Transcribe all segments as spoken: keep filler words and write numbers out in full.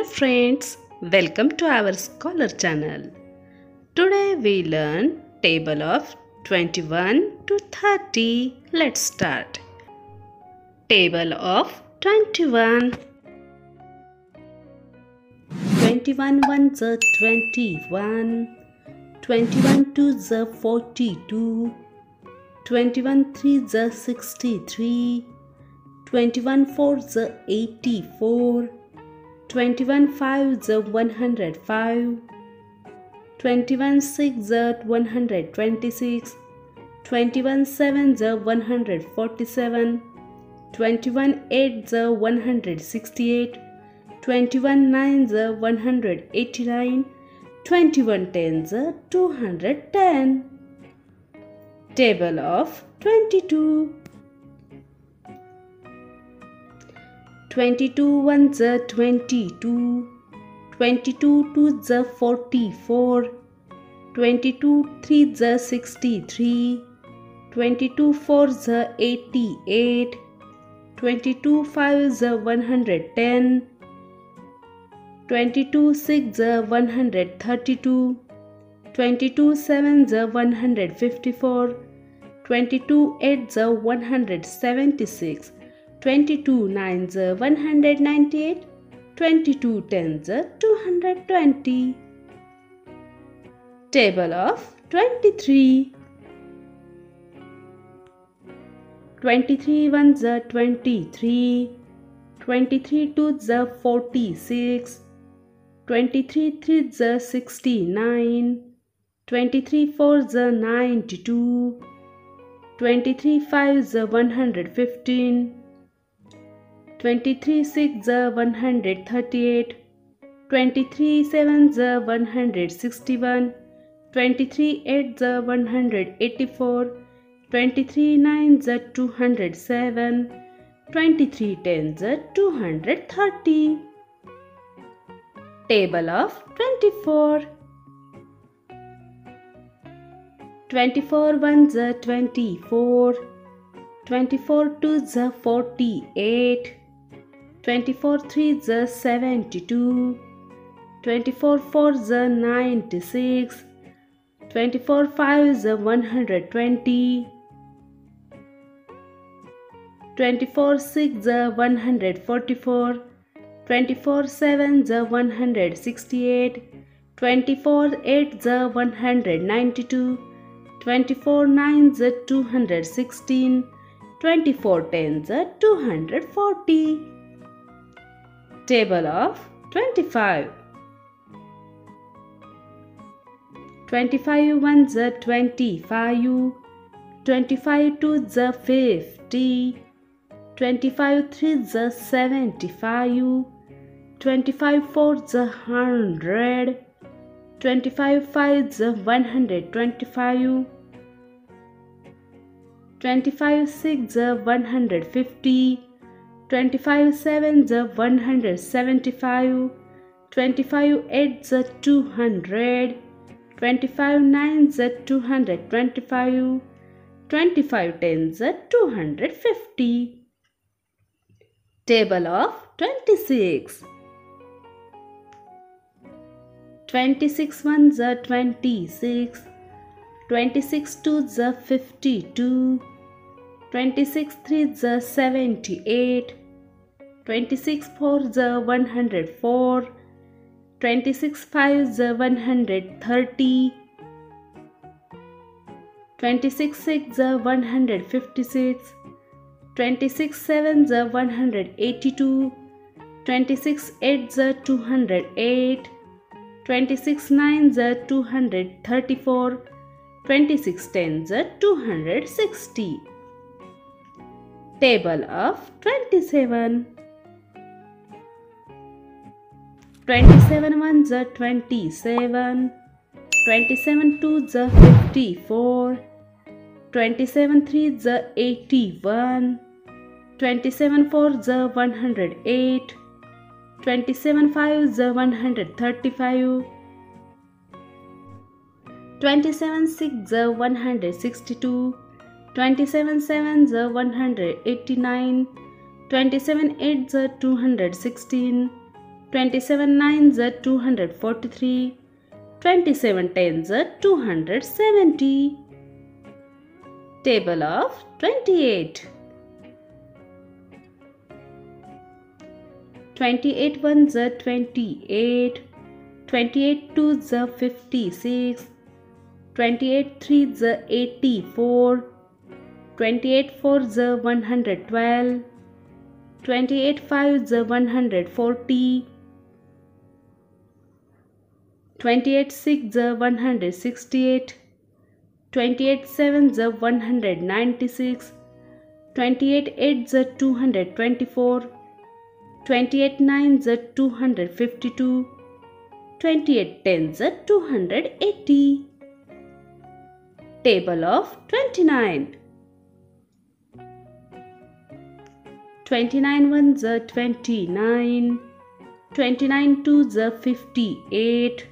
Hello friends, welcome to our Scholar channel. Today we learn table of twenty-one to thirty. Let's start. Table of twenty-one. twenty-one ones are twenty-one, twenty-one twos are forty-two, twenty-one threes are sixty-three, twenty-one fours are eighty-four, twenty-one fives are one hundred five, twenty-one sixes are one hundred twenty-six, twenty-one sevens are one hundred forty-seven, twenty-one eights are one hundred sixty-eight, twenty-one nines are one hundred eighty-nine, twenty-one tens are two hundred ten. Table of twenty-two. twenty-two ones are twenty-two, twenty-two twos are forty-four, twenty-two threes are sixty-three, twenty-two fours are eighty-eight, twenty-two fives are one hundred ten, twenty-two sixes are one hundred thirty-two, twenty-two sevens are one hundred fifty-four, twenty-two eights are one hundred seventy-six, twenty-two nines are one hundred ninety-eight, twenty-two tens are two hundred twenty. Table of twenty-three. twenty-three ones are twenty-three, twenty-three twos are forty-six, twenty-three threes are sixty-nine, twenty-three fours are ninety-two, twenty-three fives are one hundred fifteen, twenty-three sixes are one hundred thirty-eight, twenty-three sevens are one hundred sixty-one, twenty-three eights are one hundred eighty-four, twenty-three nines are two hundred seven, twenty-three tens are two hundred thirty. Table of twenty-four. twenty-four ones are twenty-four, twenty-four twos are forty-eight, twenty-four threes are seventy-two, twenty-four fours are ninety-six, twenty-four fives are one hundred twenty, twenty-four sixes are one hundred forty-four, twenty-four sevens are one hundred sixty-eight, twenty-four eights are one hundred ninety-two, twenty-four nines are two hundred sixteen, twenty-four tens are two hundred forty. Table of twenty-five. twenty-five ones are twenty-five, twenty-five twos are fifty, twenty-five threes are seventy-five, twenty-five fours are one hundred, twenty-five fives are one hundred twenty-five, twenty-five sixes are one hundred fifty, twenty-five sevens are one hundred seventy-five, twenty-five eights are two hundred, twenty-five nines are two hundred twenty-five, twenty-five tens are two hundred fifty. Table of twenty-six. twenty-six ones are twenty-six, twenty-six twos are fifty-two, twenty-six threes are seventy-eight, twenty-six fours are one hundred four, twenty-six fives are one hundred thirty, twenty-six sixes are one hundred fifty-six, twenty-six sevens are one hundred eighty-two, twenty-six eights are two hundred eight, twenty-six nines are two hundred thirty-four, twenty-six tens are two hundred sixty. Table of twenty-seven. twenty-seven ones are twenty-seven, twenty-seven twos are fifty-four, twenty-seven threes are eighty-one, twenty-seven fours are one hundred eight, twenty-seven fives are one hundred thirty-five, twenty-seven sixes are one hundred sixty-two, twenty-seven sevens are one hundred eighty-nine, twenty-seven eights are two hundred sixteen, twenty-seven nines are two hundred forty-three, twenty-seven tens are two hundred seventy. Table of twenty-eight. twenty-eight ones are twenty-eight, twenty-eight twos are fifty-six, twenty-eight threes are eighty-four, twenty-eight fours are one hundred twelve, twenty-eight fives are one hundred forty, twenty-eight sixes are one hundred sixty-eight, twenty-eight sevens are one hundred ninety-six, twenty-eight eights are two hundred twenty-four, twenty-eight nines are two hundred fifty-two, twenty-eight tens are two hundred eighty. Table of twenty-nine. twenty-nine ones are twenty-nine, twenty-nine twos are fifty-eight,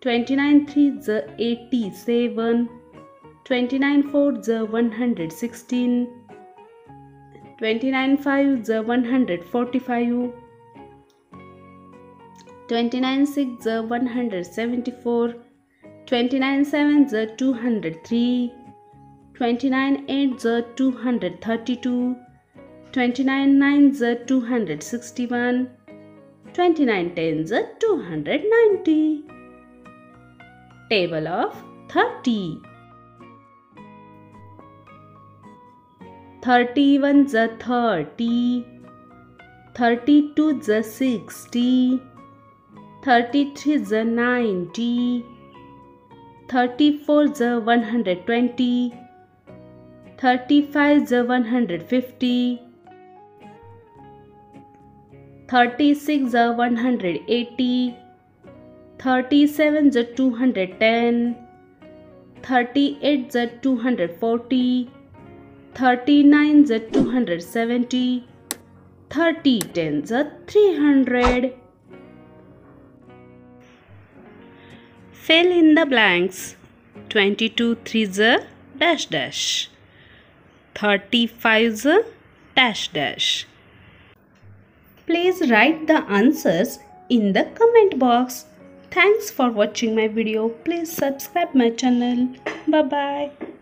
twenty-nine threes are eighty-seven, twenty-nine fours are one hundred sixteen, twenty-nine fives are one hundred forty-five, twenty-nine sixes are one hundred seventy-four, twenty-nine sevens are two hundred three, twenty-nine eights are two hundred thirty-two, twenty-nine nines are two hundred sixty-one, twenty-nine tens are two hundred ninety. Table of thirty. thirty-ones are thirty, thirty-twos are sixty, thirty-threes are ninety, thirty-fours are one hundred twenty, thirty-fives are one hundred fifty, thirty-sixes are one hundred eighty, thirty-sevens are two hundred ten, thirty-eights are two hundred forty, thirty-nines are two hundred seventy, thirty tens are three hundred. Fill in the blanks. twenty-two threes are dash dash, thirty-fives are dash dash. Please write the answers in the comment box. Thanks for watching my video. Please subscribe my channel. Bye bye.